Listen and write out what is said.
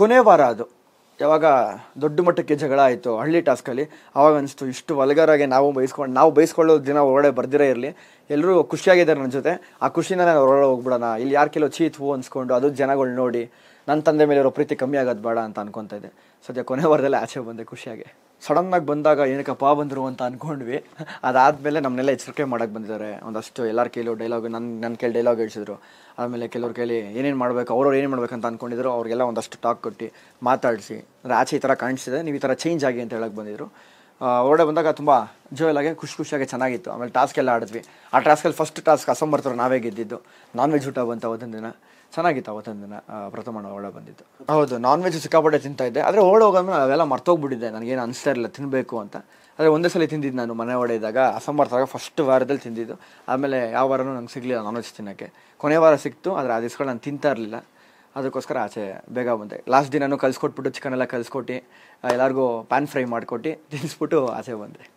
ಕೊನೆ ವಾರ ಅದು ಯಾವಾಗ ದೊಡ್ಡ ಮಟ್ಟಕ್ಕೆ ಜಗಳ ಆಯಿತು ಹಳ್ಳಿ ಟಾಸ್ಕಲ್ಲಿ, ಆವಾಗ ಅನಿಸ್ತು ಇಷ್ಟು ವಲ್ಗರಾಗಿ ನಾವು ಬೈಸ್ಕೊಳ್ಳೋ ದಿನ ಹೊರಗಡೆ ಬರ್ದಿರೇ ಇರಲಿ, ಎಲ್ಲರೂ ಖುಷಿಯಾಗಿದ್ದಾರೆ ನನ್ನ ಜೊತೆ, ಆ ಖುಷಿನ ನಾನು ಹೊರಗಡೆ ಹೋಗ್ಬಿಡೋಣ, ಇಲ್ಲಿ ಯಾರು ಕೆಲವು ಚೀತ್ ಹೂ ಅನ್ಸ್ಕೊಂಡು ಅದು ಜನಗಳು ನೋಡಿ ನನ್ನ ತಂದೆ ಮೇಲೆ ಇರೋ ಪ್ರೀತಿ ಕಮ್ಮಿ ಆಗೋದು ಬೇಡ ಅಂತ ಅನ್ಕೊತಾ ಇದ್ದೆ. ಸದ್ಯ ಕೊನೆ ವಾರದಲ್ಲಿ ಆಚೆ ಬಂದೆ ಖುಷಿಯಾಗಿ. ಸಡನ್ನಾಗಿ ಬಂದಾಗ ಏನಕ್ಕಪ್ಪ ಬಂದರು ಅಂತ ಅಂದ್ಕೊಂಡ್ವಿ. ಅದಾದಮೇಲೆ ನಮ್ಮನ್ನೆಲ್ಲ ಎಚ್ಚರಿಕೆ ಮಾಡೋಕ್ಕೆ ಬಂದಿದ್ದಾರೆ, ಒಂದಷ್ಟು ಎಲ್ಲರ ಕೇಳಿ ಡೈಲಾಗ್ ನನ್ನ ಕೇಳಿ ಡೈಲಾಗ್ ಹೇಳ್ಸಿದ್ರು. ಆಮೇಲೆ ಕೆಲವ್ರ ಕೇಳಿ ಏನೇನು ಮಾಡಬೇಕು ಅವ್ರವ್ರು ಏನೇನು ಮಾಡಬೇಕು ಅಂತ ಅಂದ್ಕೊಂಡಿದ್ರು, ಅವ್ರಿಗೆಲ್ಲ ಒಂದಷ್ಟು ಟಾಕ್ ಕೊಟ್ಟು ಮಾತಾಡಿಸಿ ಅಂದರೆ ಆಚೆ ಈ ಥರ ಕಾಣಿಸಿದೆ, ನೀವು ಈ ಥರ ಚೇಂಜ್ ಆಗಿ ಅಂತ ಹೇಳಕ್ಕೆ ಬಂದಿದ್ರು. ಹೊರಡೆ ಬಂದಾಗ ತುಂಬ ಜೋಯಲಾಗೆ ಖುಷಿಯಾಗಿ ಚೆನ್ನಾಗಿತ್ತು. ಆಮೇಲೆ ಟಾಸ್ಕ್ ಎಲ್ಲ ಆಡಿದ್ವಿ. ಆ ಟಾಸ್ಕಲ್ಲಿ ಫಸ್ಟ್ ಟಾಸ್ಕ್ ಅಸಂಬರ್ತರು ನಾವೇ ಗೆದ್ದಿದ್ದು. ನಾನ್ ವೆಜ್ ಊಟ ಬಂತು ಅವತ್ತೊಂದು ದಿನ, ಚೆನ್ನಾಗಿತ್ತು ಅವತ್ತೊಂದು ದಿನ. ಪ್ರಥಮ ಹೊರಡೆ ಬಂದಿತ್ತು. ಹೌದು, ನಾನ್ ವೆಜ್ ಸಿಕ್ಕಾಪಟ್ಟೆ ತಿಂತಾಯಿದ್ದೆ, ಆದರೆ ಹೊರಡೆ ಹೋಗೋದ್ಮೇಲೆ ಅವೆಲ್ಲ ಮರ್ತೋಗ್ಬಿಟ್ಟಿದ್ದೆ, ನನಗೇನು ಅನಿಸ್ತಾ ಇರಲಿಲ್ಲ ತಿನ್ನಬೇಕು ಅಂತ. ಆದರೆ ಒಂದೇ ಸಲ ತಿಂದಿದ್ದು ನಾನು ಮನೆ ಒಡೆ ಇದ್ದಾಗ, ಅಸಂಬರ್ತಾಗ ಫಸ್ಟ್ ವಾರದಲ್ಲಿ ತಿಂದಿದ್ದು. ಆಮೇಲೆ ಯಾವ ವಾರನೂ ನಂಗೆ ಸಿಗಲಿಲ್ಲ ನಾನ್ ವೆಜ್ ತಿನ್ನೋಕ್ಕೆ. ಕೊನೆ ವಾರ ಸಿಕ್ತು, ಆದರೆ ಆ ದಿಸ್ಗಳು ನಾನು ತಿಂತಾ ಇರಲಿಲ್ಲ, ಅದಕ್ಕೋಸ್ಕರ ಆಚೆ ಬೇಗ ಬಂದೆ. ಲಾಸ್ಟ್ ದಿನನೂ ಕಲಿಸ್ಕೊಟ್ಬಿಟ್ಟು ಚಿಕನೆಲ್ಲ ಕಲಿಸ್ಕೊಟ್ಟು ಎಲ್ಲರಿಗೂ ಪ್ಯಾನ್ ಫ್ರೈ ಮಾಡಿಕೊಟ್ಟು ತಿನ್ನಿಸ್ಬಿಟ್ಟು ಆಚೆ ಬಂದೆ.